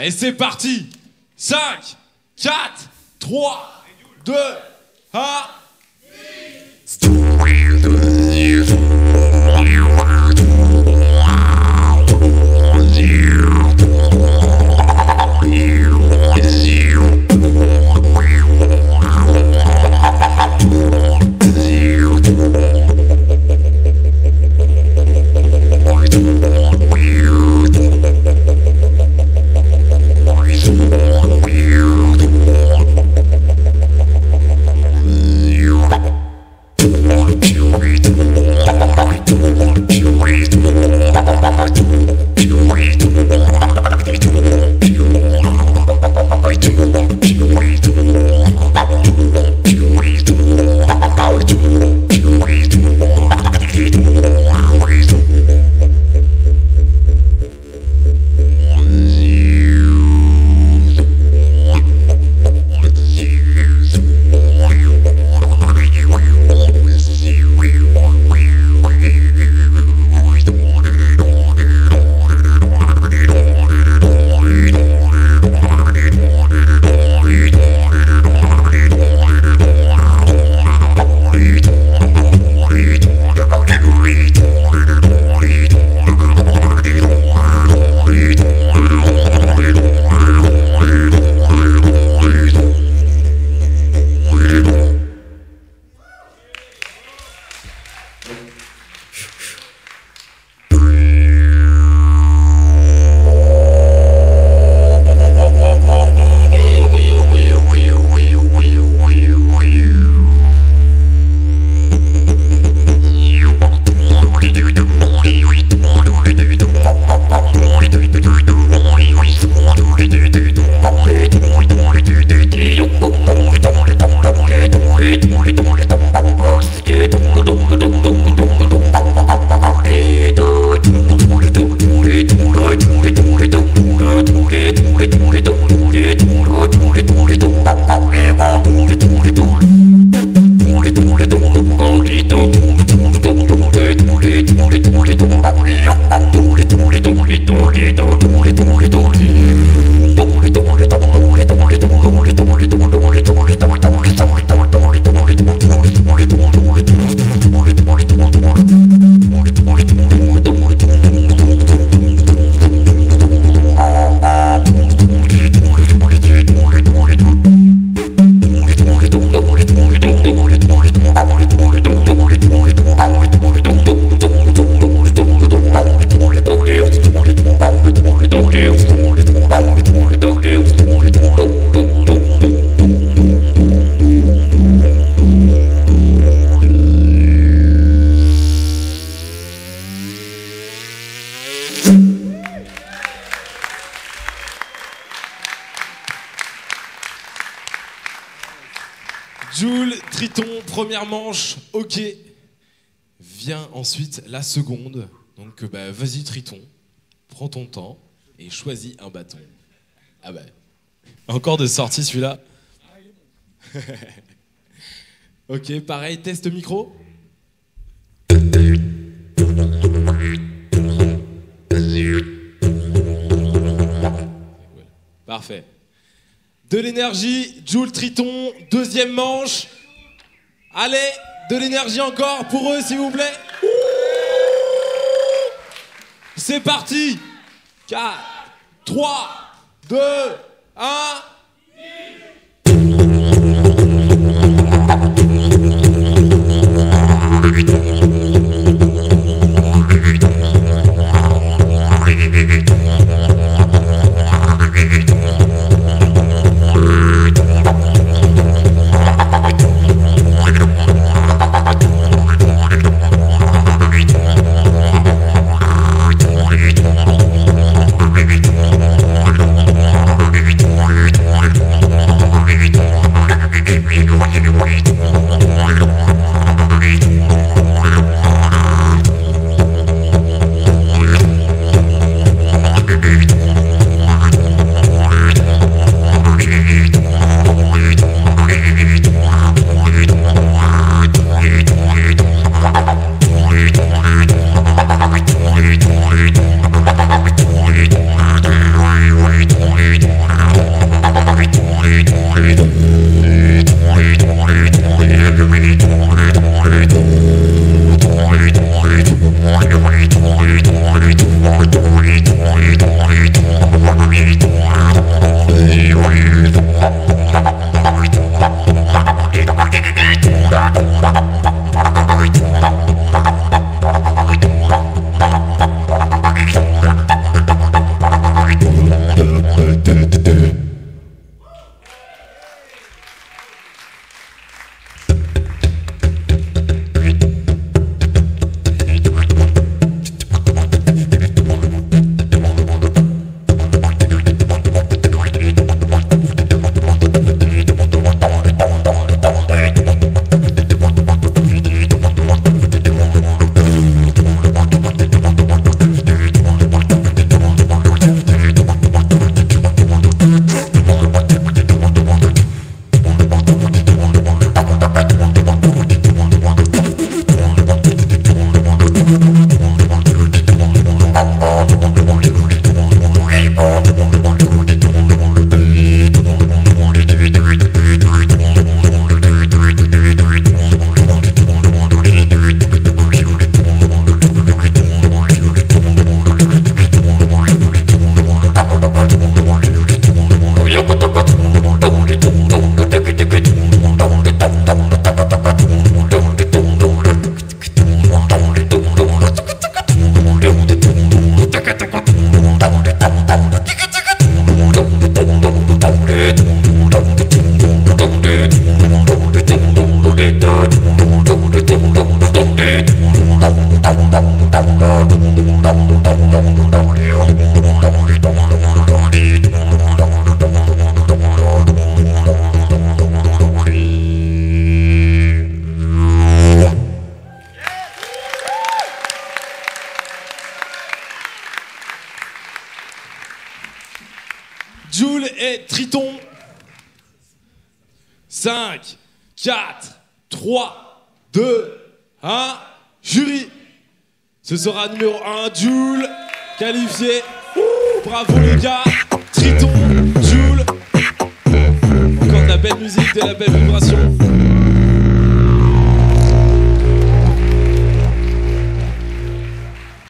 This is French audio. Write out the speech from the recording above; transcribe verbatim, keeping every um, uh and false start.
Et c'est parti. Cinq, quatre, trois, deux, un... Djul', Triton, première manche, ok. Vient ensuite la seconde. Donc bah, vas-y Triton, prends ton temps et choisis un bâton. Ah bah, encore de sortie celui-là. Ok, pareil, test micro. Parfait. De l'énergie, Djul', Triton, deuxième manche. Allez, de l'énergie encore pour eux, s'il vous plaît. C'est parti. quatre, trois, deux, un... We'll be right back. Djul' et Triton. cinq, quatre, trois, deux, un. Jury. Ce sera numéro un, Djul', qualifié. Ouh, bravo les gars. Triton, Djul'. Encore de la belle musique, de la belle vibration.